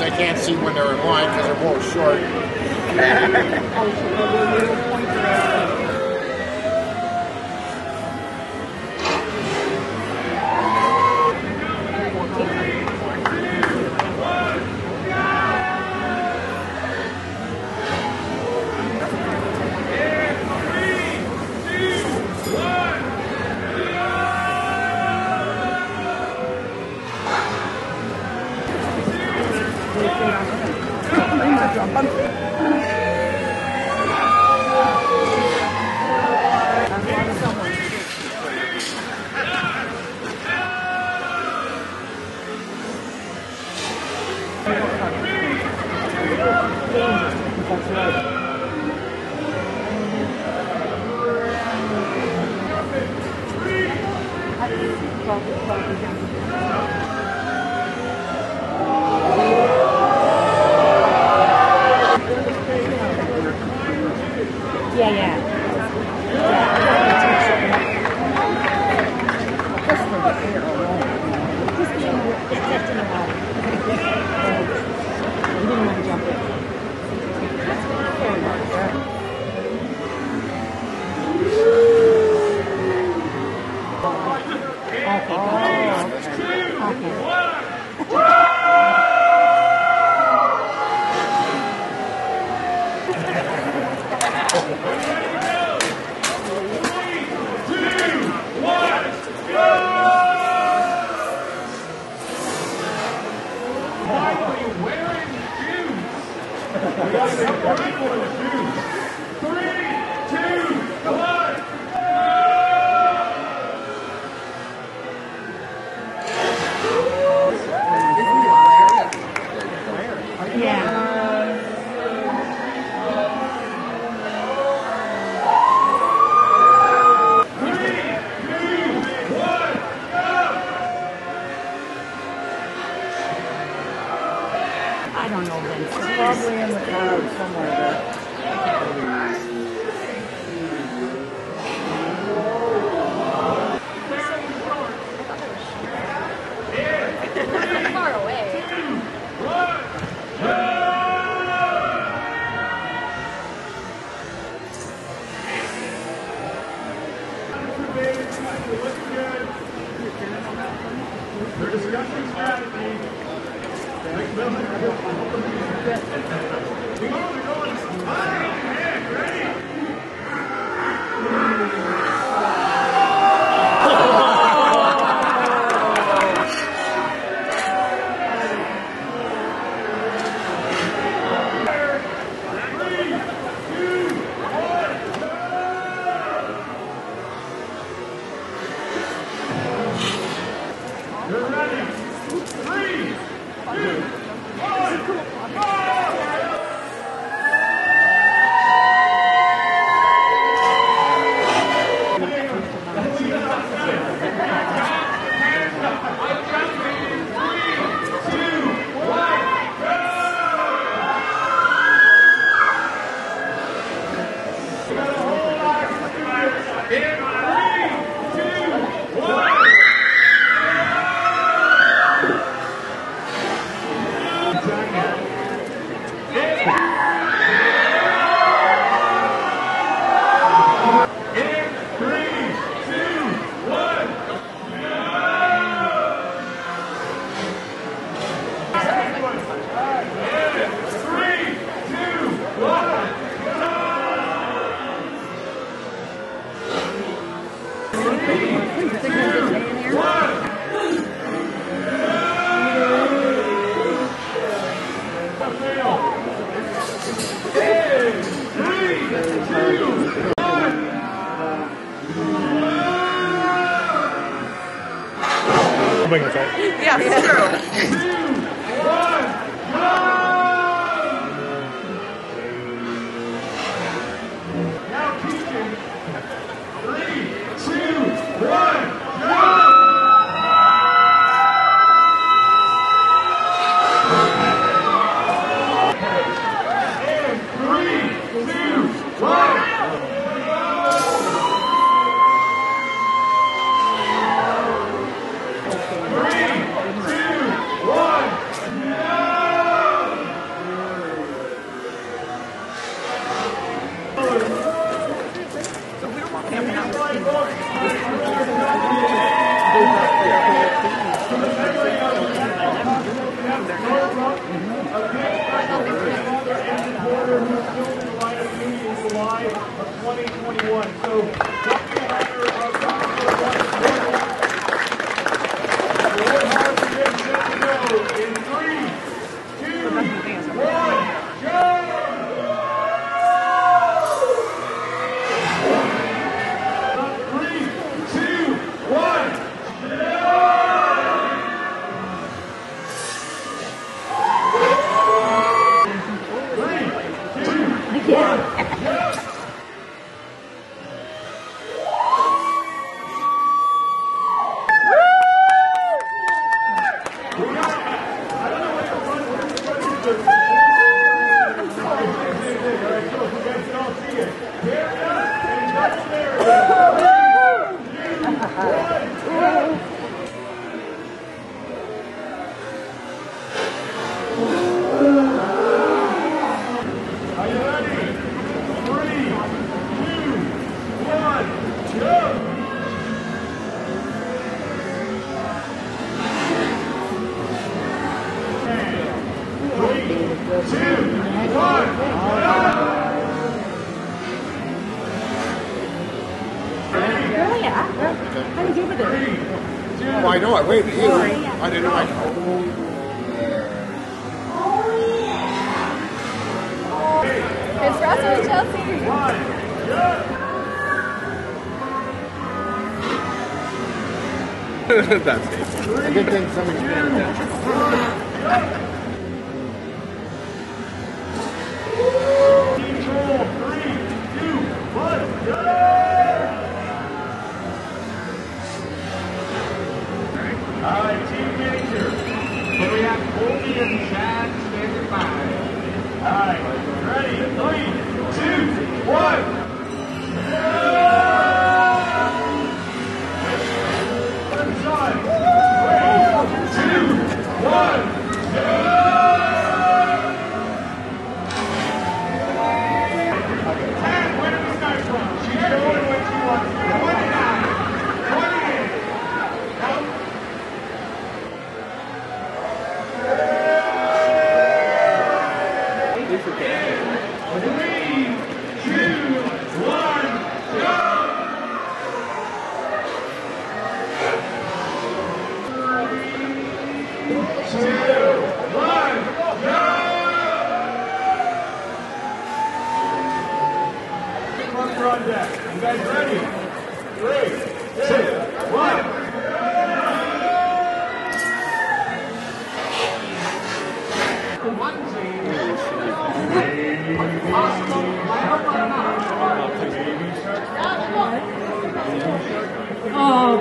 I can't see when they're in line because they're both short. That's it. A good thing somebody's paying attention.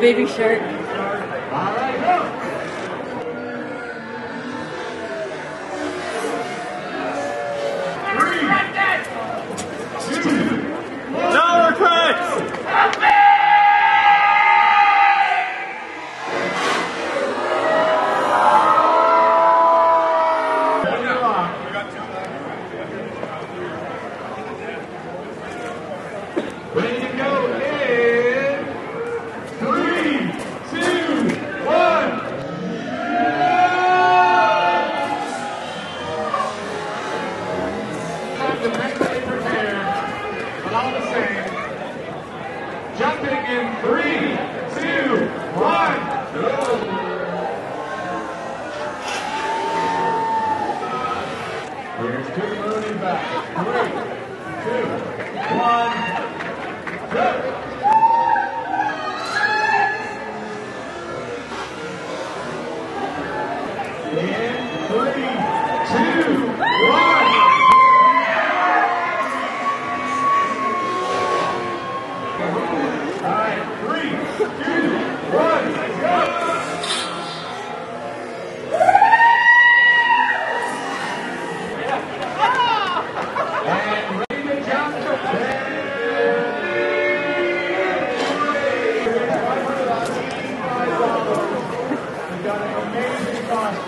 Baby shark. All right, go. Three, two, one. Dollar cracks! Help me! Ready to go, hey!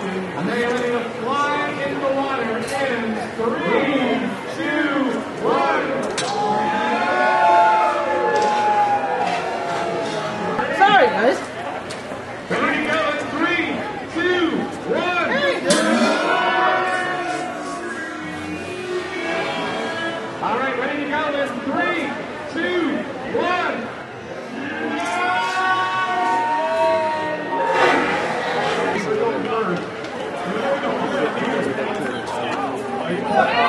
And they are going to fly in the water and All right.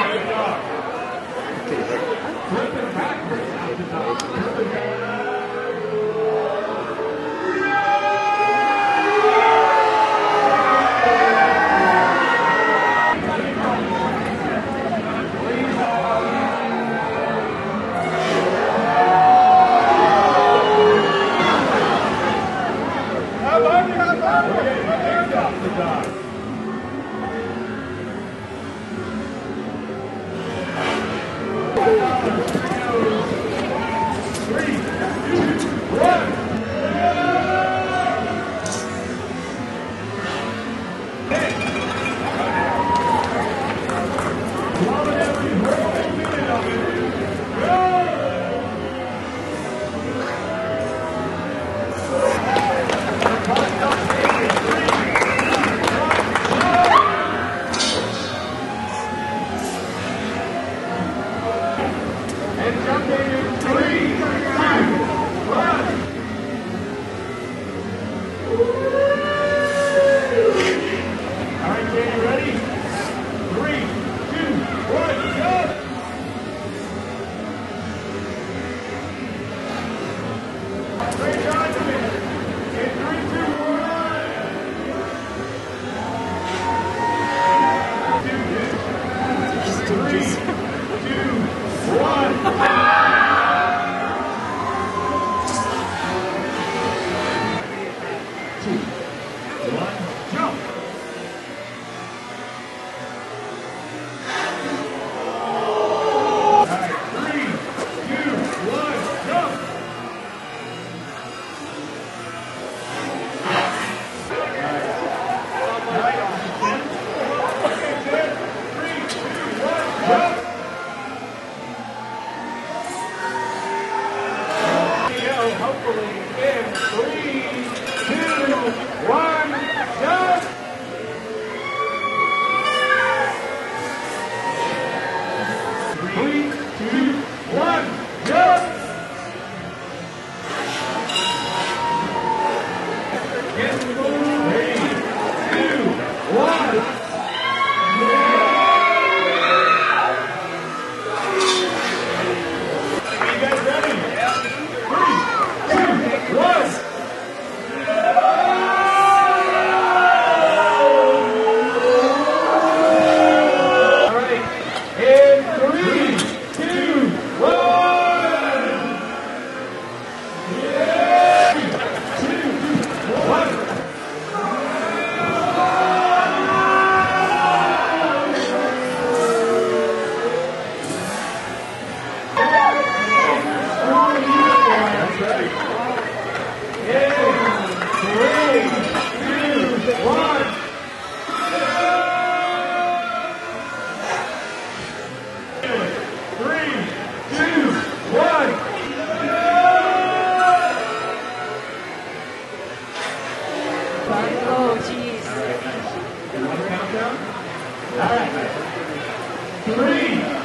3